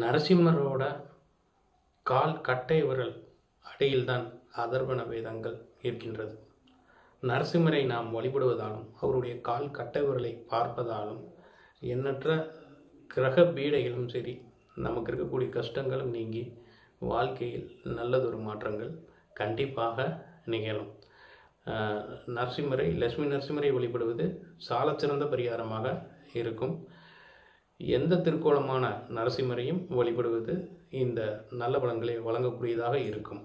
நரசிம்மரோட கால் கட்டை விரல் அடியில்தான் அதர்வன வேதங்கள் இருக்கின்றது. நரசிம்மரை நாம் வழிபடுவதாலும் அவருடைய கால் கட்டை விரலை பார்ப்பதாலும் எண்ணற்ற கிரக பீடைகளும் சரி நமக்கு இருக்கக்கூடிய கஷ்டங்களும் நீங்கி வாழ்க்கையில் நல்லதொரு மாற்றங்கள் கண்டிப்பாக நிகழும். நரசிம்மரை லட்சுமி நரசிம்மரை வழிபடுவது சாலச்சிறந்த பரிகாரமாக இருக்கும். எந்த திருக்கோலமான நரசிம்மரையும் வழிபடுவது இந்த நல்ல பலன்களை வழங்கக்கூடியதாக இருக்கும்.